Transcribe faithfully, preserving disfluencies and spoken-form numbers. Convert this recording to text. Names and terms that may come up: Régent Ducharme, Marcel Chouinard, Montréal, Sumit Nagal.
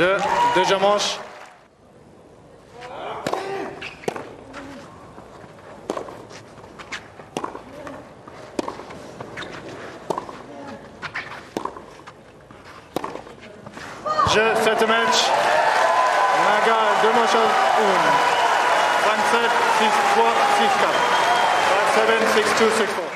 Jeu de jeu manche. Jeu sept match. Nagal deux manches à un. vingt-sept, six trois, six quatre. vingt-sept, six deux, six quatre.